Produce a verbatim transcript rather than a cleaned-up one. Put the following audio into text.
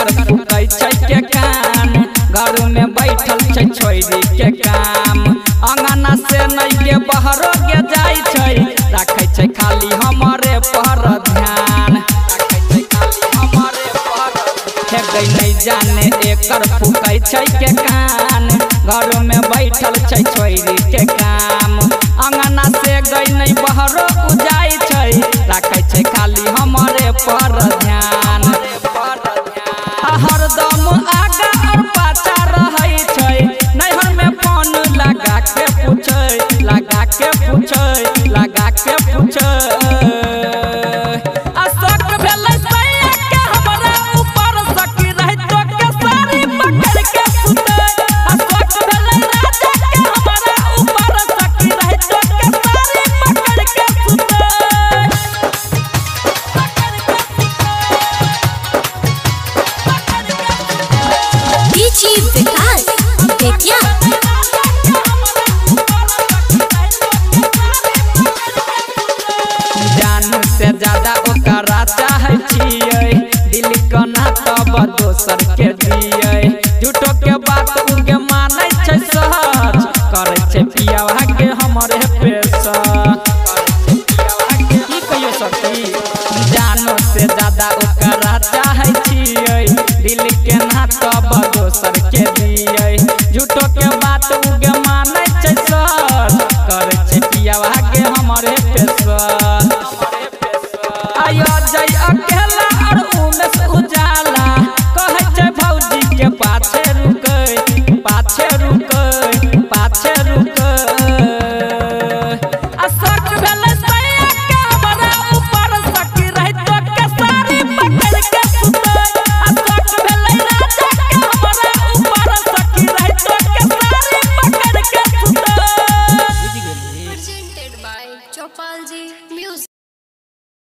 एकर कुटै छै के काम, घर में बैठल छै छोरी के काम। अंगना से नहीं के बहरो के जाय छै, राखै छै खाली हमरे पर ध्यान, राखै छै खाली हमरे पर। ठेकै नहीं जाने एकर फुकै छै के कान, घर में बैठल छै छोरी के काम। अंगना से गई नहीं बहरो उजाय छै, राखै छै खाली हमरे पर ध्यान। हरदम आगा और पाछा रहै छै, नैहर में फोन लगा के पूछै, लगा के पूछै, लगा के पूछै। अशोक भेलै सैया के हमरा ऊपर, सखी रहै तो के साड़ी पकड़ के सुतै। अशोक भेलै राजा के हमरा ऊपर, सखी रहै तो के साड़ी पकड़ के सुतै। जी विकास बेटिया जान से ज्यादा ओकरा चाहे छियै, दिल के नाता तब दोसर के दियै। झूठो के बात उनके मानै छै सहज, करै छै पिया भागे हमरे पेशा। की कहियो सखी जान से ज्यादा ओकरा चाहे छियै, दिल के नाता तब सर के दिए। झूठो के बात उगे मानै छै सर, करै छै पिया भागे हमरे पेशर। आयो जय अकेला और उमेश उजाला, कहै छै भौजी के पाछे रुकै, पाछे रुकै, पाछे रुकै।